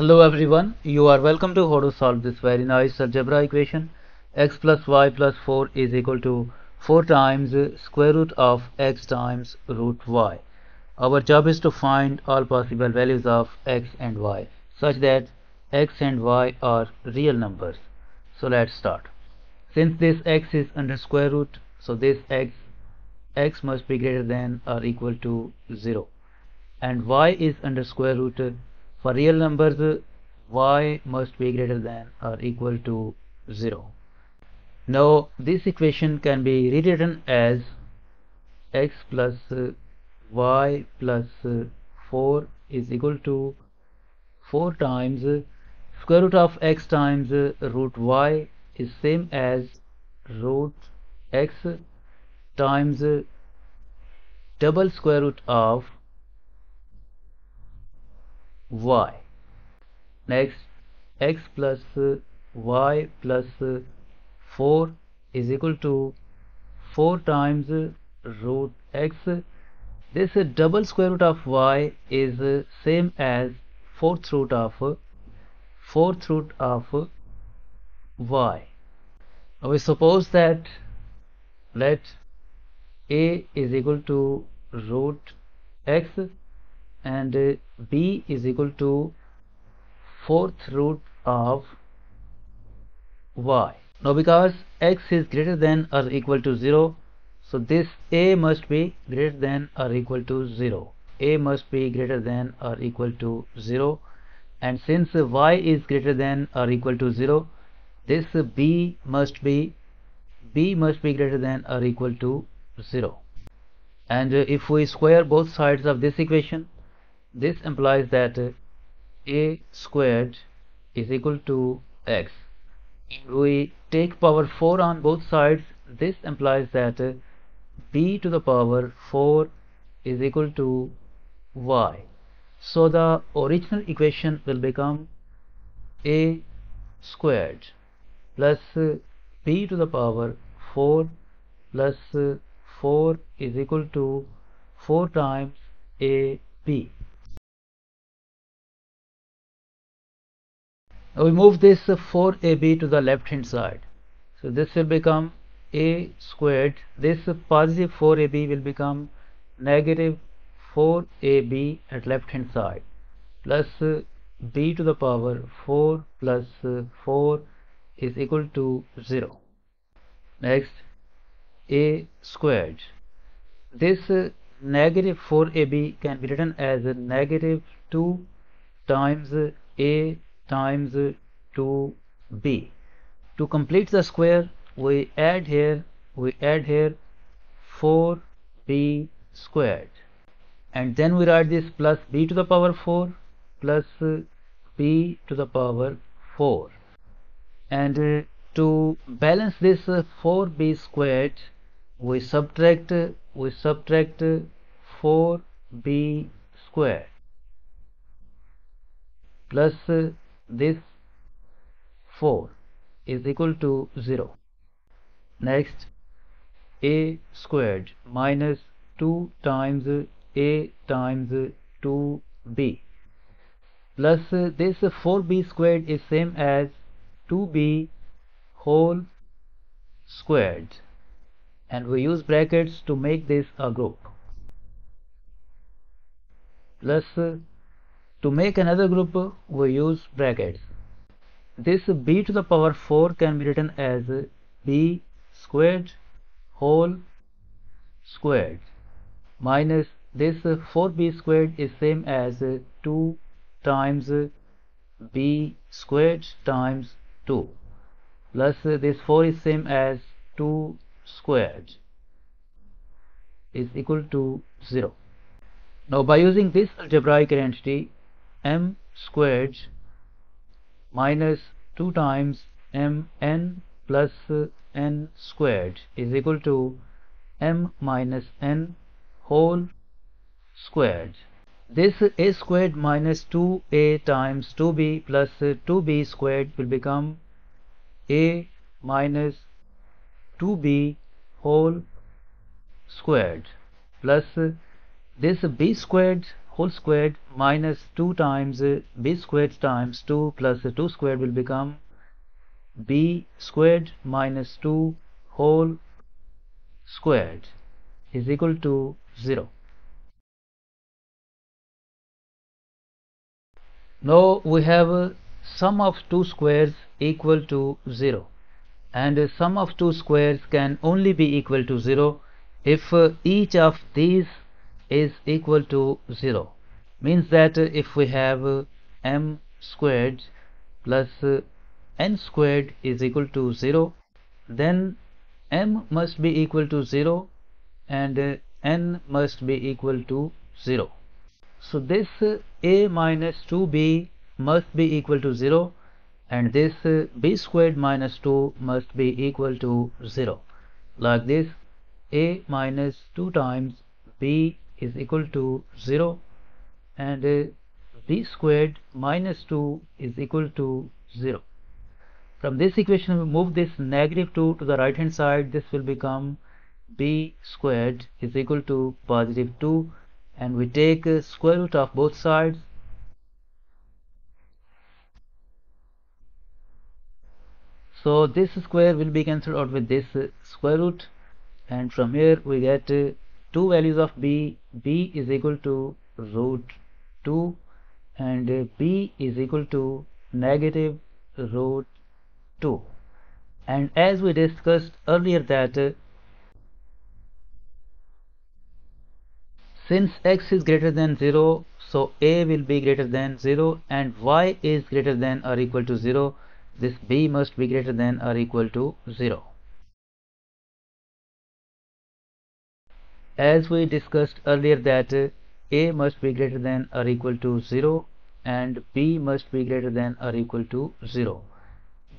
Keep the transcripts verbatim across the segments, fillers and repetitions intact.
Hello everyone, you are welcome to how to solve this very nice algebra equation. X plus y plus four is equal to four times square root of x times root y. Our job is to find all possible values of x and y such that x and y are real numbers. So let's start. Since this x is under square root, so this x x must be greater than or equal to zero, and y is under square root. For real numbers, y must be greater than or equal to zero. Now this equation can be rewritten as x plus y plus four is equal to four times square root of x times root y is same as root x times double square root of y. Next, x plus y plus four is equal to four times root x. This double square root of y is same as fourth root of fourth root of y. Now we suppose that let a is equal to root x and uh, b is equal to fourth root of y. Now because x is greater than or equal to zero, so this a must be greater than or equal to zero. A must be greater than or equal to zero, and since uh, y is greater than or equal to zero, this uh, b must be b must be greater than or equal to zero. And uh, if we square both sides of this equation, this implies that uh, a squared is equal to x. We take power four on both sides. This implies that uh, b to the power four is equal to y. So the original equation will become a squared plus uh, b to the power four plus uh, four is equal to four times a b. Now we move this four a b to the left hand side. So this will become a squared. This positive four a b will become negative four a b at left hand side. Plus b to the power four plus four is equal to zero. Next, a squared. This negative four a b can be written as negative two times a times two b. To complete the square, we add here we add here four b squared, and then we write this plus b to the power four plus b to the power four. And uh, to balance this uh, four b squared, we subtract uh, we subtract uh, four b squared plus uh, this four is equal to zero. Next, a squared minus two times a times two b plus uh, this four b squared is same as two b whole squared, and we use brackets to make this a group. Plus uh, to make another group, we use brackets. This b to the power four can be written as b squared whole squared minus this four b squared is same as two times b squared times two plus this four is same as two squared is equal to zero. Now by using this algebraic identity, m squared minus two times mn plus n squared is equal to m minus n whole squared. This a squared minus two a times two b plus two b squared will become a minus two b whole squared plus this b squared whole squared minus two times b squared times two plus two squared will become b squared minus two whole squared is equal to zero. Now we have a sum of two squares equal to zero, and a sum of two squares can only be equal to zero if each of these is equal to zero. Means that if we have m squared plus n squared is equal to zero, then m must be equal to zero and n must be equal to zero. So this a minus two b must be equal to zero, and this b squared minus two must be equal to zero. Like this, a minus two times b is equal to zero, and b squared minus two is equal to zero. From this equation we move this negative two to the right hand side. This will become b squared is equal to positive two, and we take square root of both sides. So this square will be cancelled out with this square root, and from here we get two values of b. b is equal to root two and b is equal to negative root two. And as we discussed earlier, that since x is greater than zero, so a will be greater than zero, and y is greater than or equal to zero, this b must be greater than or equal to zero. As we discussed earlier, that a must be greater than or equal to zero and b must be greater than or equal to zero.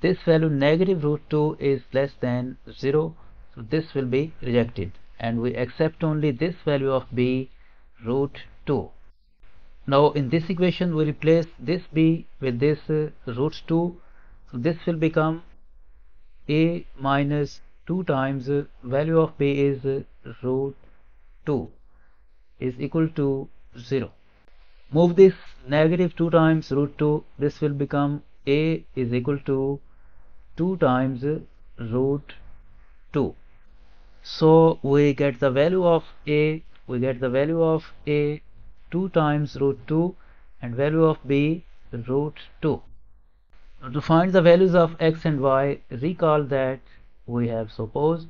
This value negative root two is less than zero, so this will be rejected, and we accept only this value of b, root two. Now in this equation we replace this b with this uh, root two. So this will become a minus two times uh, value of b is uh, root two is equal to zero. Move this negative two times root two. This will become a is equal to two times uh, root two. So we get the value of a, we get the value of a two times root two, and value of b root two. To find the values of x and y, recall that we have supposed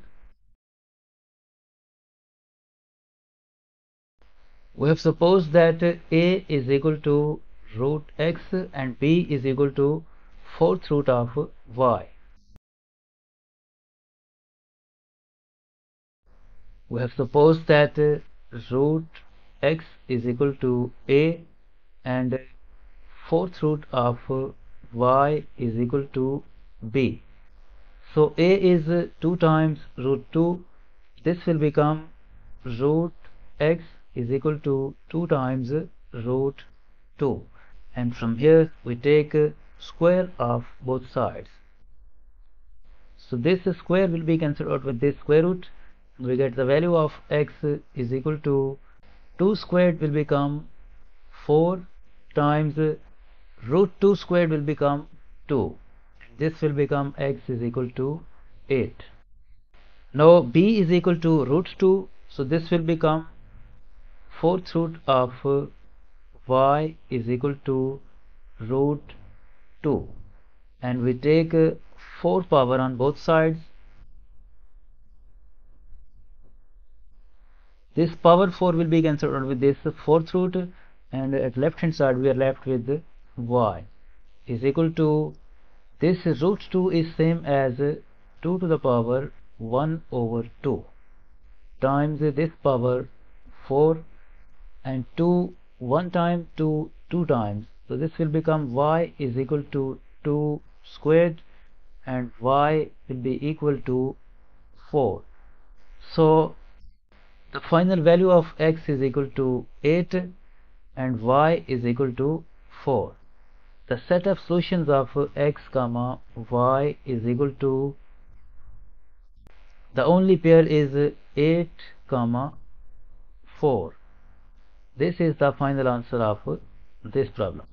we have supposed that a is equal to root x and b is equal to fourth root of y. We have supposed that uh, root x is equal to a and fourth root of uh, y is equal to b. So a is uh, two times root two. This will become root x is equal to two times uh, root two. And from here we take uh, square of both sides. So this square will be cancelled out with this square root. We get the value of x is equal to two squared will become four times root two squared will become two. This will become x is equal to eight. Now b is equal to root two, so this will become fourth root of y is equal to root two, and we take four power on both sides. This power four will be cancelled out with this fourth root, and at left hand side we are left with y is equal to, this root two is same as two to the power one over two times this power four, and two one time two two times, so this will become y is equal to two squared and y will be equal to four. So the final value of x is equal to eight and y is equal to four. The set of solutions of x, y is equal to, the only pair is eight, four. This is the final answer of this problem.